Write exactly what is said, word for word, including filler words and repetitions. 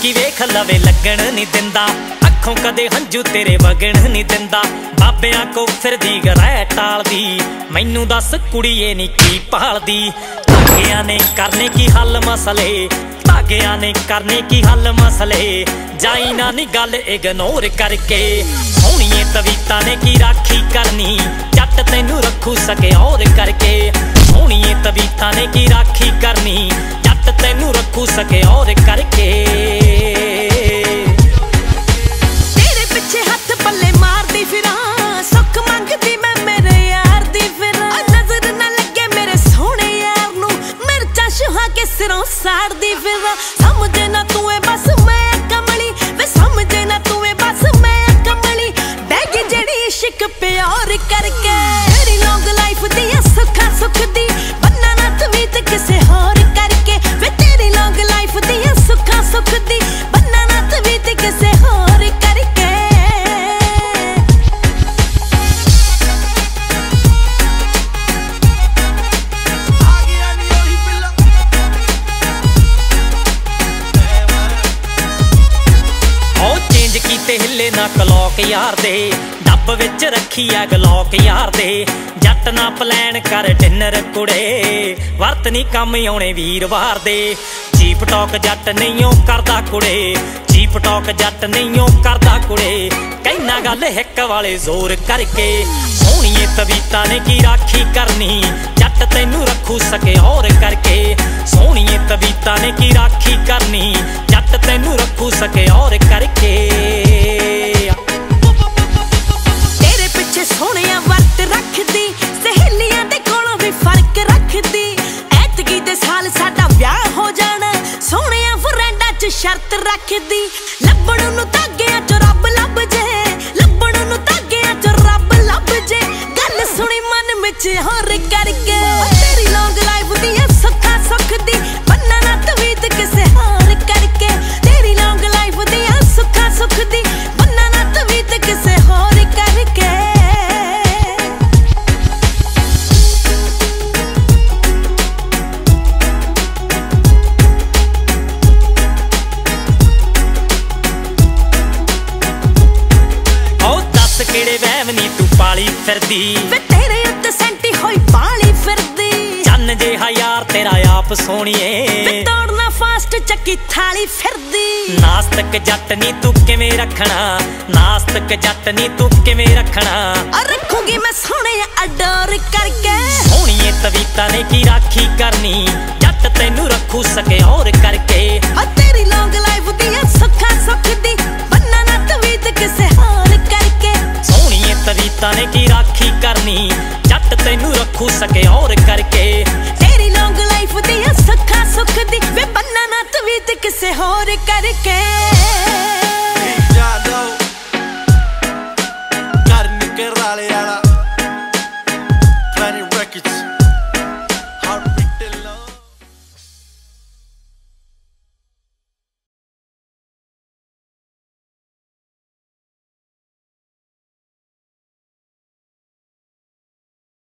बाकी वेख लवे लगन नहीं दिंदा, अखों कदे हंजू तेरे वगन नहीं दिंदा। बाबियां को फिर दी गराय टालदी, मैनू दस कुड़िए नी की पालदी। धागियां ने करने की हल मसले, धागियां ने करने की हल मसले, जाई ना नी गल इग्नोर करके। सोहणीए तवीता ने की राखी करनी, जट तेनू रखू सके और करके। सोहणीए तवीता ने की राखी करनी, जट तेनू रखू सके और करके। तेरे पिछे हाथ पल्ले मारदी फिरा, सुख मंगदी मैं मेरे यार दी फिरा। नजर ना लगे मेरे सोहणे यार नू, मिर्चा शुहा के सिरों साड़दी फिरा। समझे ना तू है बस मैं कमली वे, समझे ना तू है बस मैं कमली। बैगी जड़ी इश्क पे और करके, तेरी लॉन्ग लाइफ दिया सुखा सुख दी, बनना ना तमीत किसे और करके। वे तेरी लॉन्ग लाइफ दिया सुखा सुख दी, बनना ना तमीत किसे और करके। हिले ना कलौक यार दे, डब विच रखी आ गलौक यार दे। जट ना प्लान कर डिनर कुड़े, वर्त नहीं कम आने वीरवार दे। चीप टॉक जट नहीं ओ करदा कुड़े, चीप टॉक जट नहीं ओ करदा कुड़े। कहना गल हिक वाले जोर करके। सोहणीए तवीता ने की राखी करनी, जट तेनू रखू सके और करके। सोहणीए तवीता ने की राखी करनी, जट तेनू रखू सके और करके। तेरे पिछे सोहणिया वर्त रखदी, सहेलियां दे कोलों भी फर्क रखदी। ऐतकी दे साल साडा ब्याह हो जाना, सोहणिया फ्रेंडां च शर्त रखदी। लभण नूं धागियां च रब लभ जे, लभण नूं धागियां च रब लभ जे। गल सुणी मन विच होर करके, तेरी लॉन्ग लाइफ दी सुखा सुख दी, बन्ना ना तवीद किसे होर करके। तेरी लॉन्ग लाइफ दी सुखा सुख दी, बन्ना ना तवीद किसे होर करके। केड़े वहम नी तू पाली फिरदी, वे तेरे उत्ते सेंटी होई पाली फिरदी। चन्न जेहा यार तेरा आप सोहणीए, वे तोड़ना फास्ट चक्की थाली फिरदी। नास्तक जट नी तू किवें रखना, नास्तक जट नी तू किवें रखना। रखूंगी मैं सोहणे अडोर करके। सोहणीए तवीता ने की राखी करनी, जट तेनू रखू सके और करके। तेरी लॉन्ग लाइफ दी सुखा सुख दी, बन्ना ना तवीद किसे होर करके। सोहणीए तवीता ने की राखी करनी, जट तेनू रखू सके और करके। तेरी लॉन्ग लाइफ दी सुखा सुख दी, वे बन्ना ना तवीद किसे होर करके।